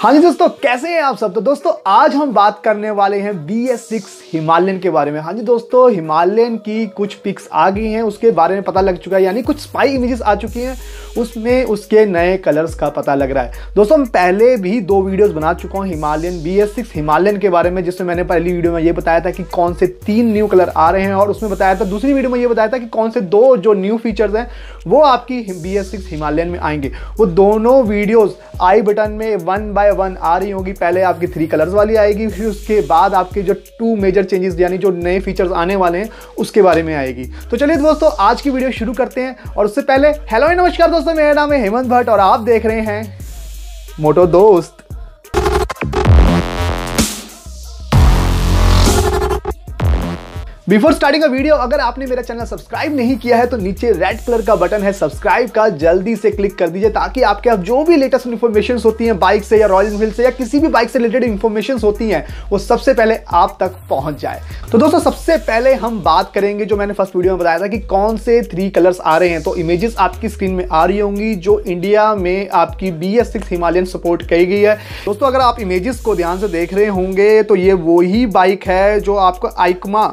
हाँ जी दोस्तों, कैसे हैं आप सब। तो दोस्तों आज हम बात करने वाले हैं BS6 हिमालयन के बारे में। हाँ जी दोस्तों, हिमालयन की कुछ पिक्स आ गई हैं, उसके बारे में पता लग चुका है, यानी कुछ स्पाई इमेजेस आ चुकी हैं, उसमें उसके नए कलर्स का पता लग रहा है। दोस्तों हम पहले भी दो वीडियोस बना चुका हूँ हिमालयन BS6 हिमालयन के बारे में, जिसमें मैंने पहली वीडियो में ये बताया था कि कौन से 3 न्यू कलर आ रहे हैं, और उसमें बताया था, दूसरी वीडियो में ये बताया था कि कौन से 2 जो न्यू फीचर्स हैं वो आपकी BS6 हिमालयन में आएंगे। वो दोनों वीडियोज़ आई बटन में 1 by 1 आ रही होगी। पहले आपकी 3 कलर्स वाली आएगी, फिर उसके बाद आपके जो 2 मेजर चेंजेस यानी जो नए फीचर्स आने वाले हैं उसके बारे में आएगी। तो चलिए दोस्तों आज की वीडियो शुरू करते हैं, और उससे पहले हेलो नमस्कार दोस्तों, मेरा नाम है हेमंत भट्ट और आप देख रहे हैं मोटो दोस्त। बिफोर स्टार्टिंग अ वीडियो, अगर आपने मेरा चैनल सब्सक्राइब नहीं किया है तो नीचे रेड कलर का बटन है सब्सक्राइब का, जल्दी से क्लिक कर दीजिए ताकि आपके आप जो भी लेटेस्ट इन्फॉर्मेशन होती हैं बाइक से या रॉयल एनफील्ड से या किसी भी बाइक से रिलेटेड इन्फॉर्मेशन होती हैं वो सबसे पहले आप तक पहुंच जाए। तो दोस्तों सबसे पहले हम बात करेंगे, जो मैंने फर्स्ट वीडियो में बताया था कि कौन से 3 कलर्स आ रहे हैं। तो इमेजेस आपकी स्क्रीन में आ रही होंगी जो इंडिया में आपकी BS6 हिमालयन सपोर्ट की गई है। दोस्तों अगर आप इमेजेस को ध्यान से देख रहे होंगे तो ये वही बाइक है जो आपको EICMA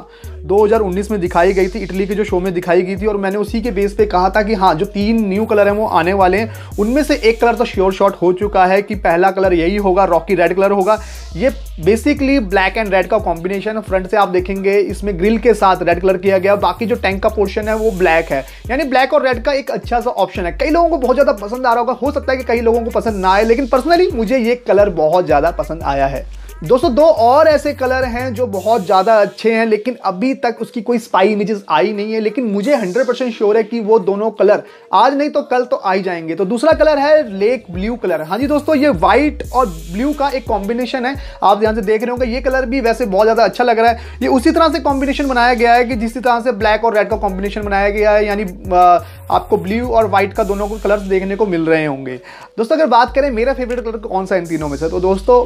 2019 में दिखाई गई थी, इटली के जो शो में दिखाई गई थी, और मैंने उसी के बेस पे कहा था कि हाँ जो 3 न्यू कलर हैं वो आने वाले हैं, उनमें से एक कलर तो श्योर शॉट हो चुका है कि पहला कलर यही होगा, रॉकी रेड कलर होगा। ये बेसिकली ब्लैक एंड रेड का कॉम्बिनेशन, फ्रंट से आप देखेंगे इसमें ग्रिल के साथ रेड कलर किया गया, बाकी जो टैंक का पोर्शन है वो ब्लैक है, यानी ब्लैक और रेड का एक अच्छा सा ऑप्शन है। कई लोगों को बहुत ज़्यादा पसंद आ रहा होगा, हो सकता है कि कई लोगों को पसंद ना आए, लेकिन पर्सनली मुझे ये कलर बहुत ज़्यादा पसंद आया है। दोस्तों 2 और ऐसे कलर हैं जो बहुत ज़्यादा अच्छे हैं, लेकिन अभी तक उसकी कोई स्पाई इमेजेस आई नहीं है, लेकिन मुझे 100% श्योर है कि वो दोनों कलर आज नहीं तो कल तो आ ही जाएंगे। तो दूसरा कलर है लेक ब्लू कलर। हाँ जी दोस्तों, ये वाइट और ब्लू का एक कॉम्बिनेशन है, आप ध्यान से देख रहे होंगे। ये कलर भी वैसे बहुत ज़्यादा अच्छा लग रहा है। ये उसी तरह से कॉम्बिनेशन बनाया गया है कि जिस तरह से ब्लैक और रेड का कॉम्बिनेशन बनाया गया है, यानी आपको ब्लू और वाइट का दोनों को कलर्स देखने को मिल रहे होंगे। दोस्तों अगर बात करें मेरा फेवरेट कलर कौन सा इन तीनों में से, तो दोस्तों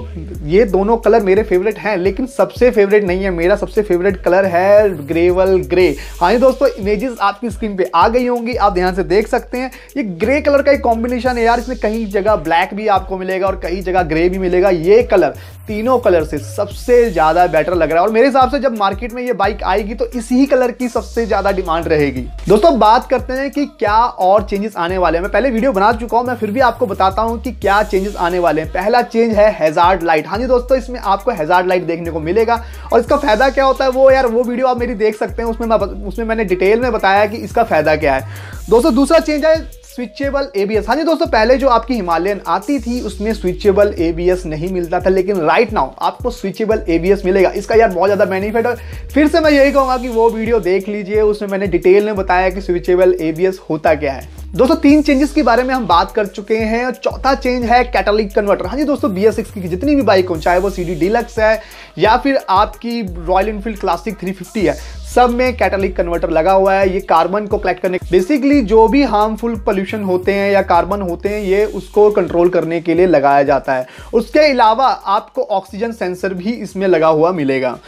ये दोनों कलर मेरे फेवरेट हैं, लेकिन सबसे फेवरेट नहीं है। मेरा सबसे फेवरेट कलर है ग्रेवल ग्रे। हाँ जी दोस्तों, इमेजेस आपकी स्क्रीन पे आ गई होंगी, आप ध्यान से देख सकते हैं। ये ग्रे कलर का एक कॉम्बिनेशन है यार, इसमें कहीं जगह ब्लैक भी आपको मिलेगा और कहीं जगह ग्रे भी मिलेगा। ये कलर तीनों कलर से सबसे ज़्यादा बेटर लग रहा है, और मेरे हिसाब से जब मार्केट में ये बाइक आएगी तो इसी कलर की सबसे ज़्यादा डिमांड रहेगी। दोस्तों बात करते हैं कि क्या और चेंजेस आने वाले हैं। मैं पहले वीडियो बना चुका हूँ, मैं फिर भी आपको बताता हूँ कि क्या चेंजेस आने वाले हैं। पहला चेंज है हैजार्ड लाइट। हाँ जी दोस्तों, तो इसमें आपको हैजार्ड लाइट देखने को मिलेगा, और इसका फायदा क्या होता है वो यार वो वीडियो आप मेरी देख सकते हैं, उसमें मैंने डिटेल में बताया कि इसका फायदा क्या है। दोस्तों दूसरा चेंज है स्विचेबल ABS। हाँ जी दोस्तों, पहले जो आपकी हिमालयन आती थी उसमें स्विचेबल ABS नहीं मिलता था, लेकिन राइट नाउ आपको स्विचेबल ABS मिलेगा। इसका यार बहुत ज़्यादा बेनिफिट है। फिर से मैं यही कहूँगा कि वो वीडियो देख लीजिए, उसमें मैंने डिटेल में बताया कि स्विचेबल ABS होता क्या है। दोस्तों 3 चेंजेस के बारे में हम बात कर चुके हैं, और चौथा चेंज है कैटालिटिक कन्वर्टर। हाँ जी दोस्तों, BS6 की जितनी भी बाइक हो, चाहे वो CD डिलक्स है या फिर आपकी रॉयल एनफील्ड क्लासिक 350 है, सब में कैटालिटिक कन्वर्टर लगा हुआ है। ये कार्बन को कलेक्ट करने, बेसिकली जो भी हार्मफुल पोल्यूशन होते हैं या कार्बन होते हैं, ये उसको कंट्रोल करने के लिए लगाया जाता है। उसके अलावा आपको ऑक्सीजन सेंसर भी इसमें लगा हुआ मिलेगा।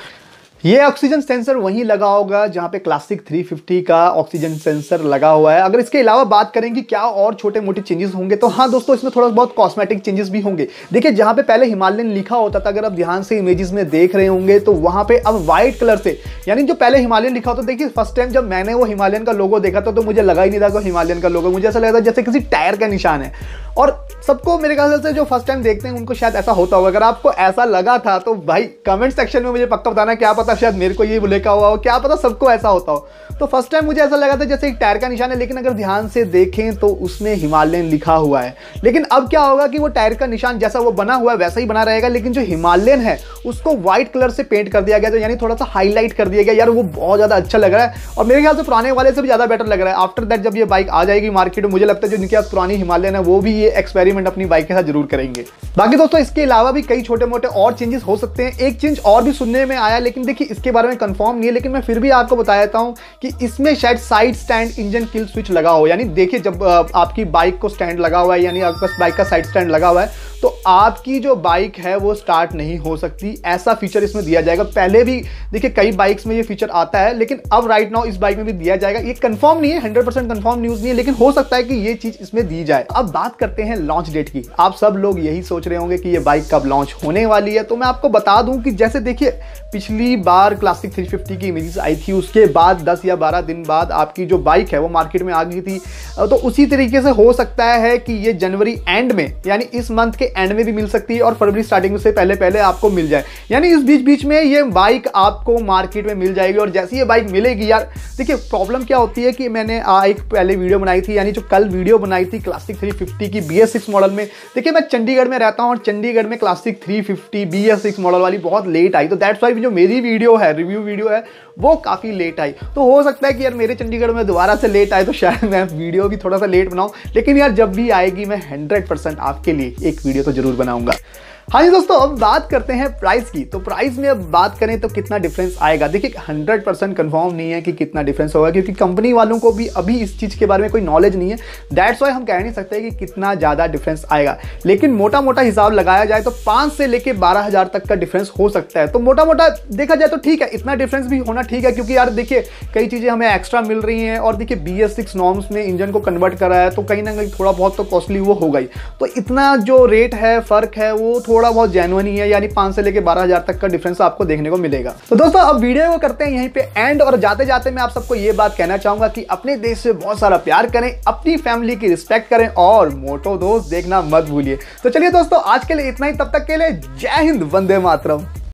ये ऑक्सीजन सेंसर वहीं लगा होगा जहाँ पे क्लासिक 350 का ऑक्सीजन सेंसर लगा हुआ है। अगर इसके अलावा बात करें कि क्या और छोटे मोटे चेंजेस होंगे, तो हाँ दोस्तों इसमें थोड़ा बहुत कॉस्मेटिक चेंजेस भी होंगे। देखिए जहाँ पे पहले हिमालयन लिखा होता था, अगर आप ध्यान से इमेजेस में देख रहे होंगे तो वहाँ पे अब व्हाइट कलर से, यानी जो पहले हिमालयन लिखा होता, देखिए फर्स्ट टाइम जब मैंने वो हिमालयन का लोगो देखा था तो मुझे लगा ही नहीं था कि हिमालयन का लोगो, मुझे ऐसा लगा था जैसे किसी टायर का निशान है। और सबको मेरे ख्याल से जो फर्स्ट टाइम देखते हैं उनको शायद ऐसा होता होगा। अगर आपको ऐसा लगा था तो भाई कमेंट सेक्शन में मुझे पक्का बताना, क्या पता शायद मेरे को ये लिखा हुआ हो, क्या पता सबको ऐसा होता हो। तो फर्स्ट टाइम मुझे ऐसा लगा था जैसे एक टायर का निशान है, लेकिन अगर ध्यान से देखें तो उसमें हिमालयन लिखा हुआ है। लेकिन अब क्या होगा कि वो टायर का निशान जैसा वो बना हुआ है वैसा ही बना रहेगा, लेकिन जो हिमालयन है उसको व्हाइट कलर से पेंट कर दिया गया, तो यानी थोड़ा सा हाईलाइट कर दिया गया। यार वो बहुत ज़्यादा अच्छा लग रहा है, और मेरे ख्याल से पुराने वाले से भी ज़्यादा बेटर लग रहा है। आफ्टर दैट जब ये बाइक आ जाएगी मार्केट में, मुझे लगता है जो जिनके पास पुरानी हिमालयन है वो भी ये एक्सपेरिमेंट अपनी बाइक के साथ जरूर करेंगे। बाकी दोस्तों इसके अलावा भी कई छोटे मोटे और चेंजेस हो सकते हैं। एक चेंज और भी सुनने में आया, लेकिन देखिए इसके बारे में कंफर्म नहीं है, लेकिन मैं फिर भी आपको बता देता हूं कि इसमें शायद side stand engine kill switch लगा हो। यानी देखिए जब आपकी बाइक को स्टैंड लगा हुआ है, यानी आपका बाइक का साइड स्टैंड लगा हुआ है, तो आपकी जो बाइक है वो स्टार्ट नहीं हो सकती, ऐसा फीचर इसमें दिया जाएगा। पहले भी देखिए कई बाइक्स में ये फीचर आता है, लेकिन अब राइट नाउ इस बाइक में भी दिया जाएगा। ये कंफर्म नहीं है, 100% कंफर्म न्यूज नहीं है, लेकिन हो सकता है कि ये चीज इसमें दी जाए। अब बात करते हैं लॉन्च डेट की। आप सब लोग यही सोच रहे होंगे कि ये बाइक कब लॉन्च होने वाली है, तो मैं आपको बता दूं कि जैसे देखिए पिछली बार क्लासिक 350 की इमेजेस आई थी, उसके बाद 10 या 12 दिन बाद आपकी जो बाइक है वो मार्केट में आ गई थी, तो उसी तरीके से हो सकता है कि ये जनवरी एंड में यानी इस मंथ के एंड में भी मिल सकती है और फरवरी स्टार्टिंग से पहले पहले आपको मिल जाए, यानी इस बीच बीच में ये बाइक आपको मार्केट में मिल जाएगी। और जैसी ये बाइक मिलेगी, यार देखिए प्रॉब्लम क्या होती है कि मैंने एक पहले वीडियो बनाई थी, यानी जो कल वीडियो बनाई थी क्लासिक 350 की BS6 मॉडल में। देखिए मैं चंडीगढ़ में रहता हूँ और चंडीगढ़ में क्लासिक 350 BS6 मॉडल वाली बहुत लेट आई, तो दैट्स वाई जो मेरी वीडियो है, रिव्यू वीडियो है, वो काफ़ी लेट आई। तो हो सकता है कि यार मेरे चंडीगढ़ में दोबारा से लेट आए, तो शायद मैं वीडियो भी थोड़ा सा लेट बनाऊँ, लेकिन यार जब भी आएगी मैं 100% आपके लिए एक वीडियो तो जरूर बनाऊँगा। हाँ जी दोस्तों, अब बात करते हैं प्राइस की। तो प्राइस में अब बात करें तो कितना डिफरेंस आएगा। देखिए 100% कंफर्म नहीं है कि कितना डिफरेंस होगा, क्योंकि कंपनी वालों को भी अभी इस चीज़ के बारे में कोई नॉलेज नहीं है, दैट्स वाई हम कह नहीं सकते कि कितना ज़्यादा डिफरेंस आएगा। लेकिन मोटा मोटा हिसाब लगाया जाए तो 5 से लेकर 12,000 तक का डिफरेंस हो सकता है। तो मोटा मोटा देखा जाए तो ठीक है, इतना डिफरेंस भी होना ठीक है, क्योंकि यार देखिए कई चीज़ें हमें एक्स्ट्रा मिल रही हैं, और देखिए BS6 नॉर्म्स में इंजन को कन्वर्ट करा है, तो कहीं ना कहीं थोड़ा बहुत तो कॉस्टली वो होगा ही। तो इतना जो रेट है, फ़र्क है, वो थोड़ा बहुत जेन्युइन ही है, यानी 5 से लेकर 12,000 तक का डिफरेंस आपको देखने को मिलेगा। तो दोस्तों अब वीडियो को करते हैं यहीं पे एंड, और जाते जाते मैं आप सबको ये बात कहना चाहूंगा कि अपने देश से बहुत सारा प्यार करें, अपनी फैमिली की रिस्पेक्ट करें और मोटो दोस्त देखना मत भूलिए। तो चलिए दोस्तों आज के लिए इतना ही, तब तक के लिए जय हिंद, वंदे मातरम।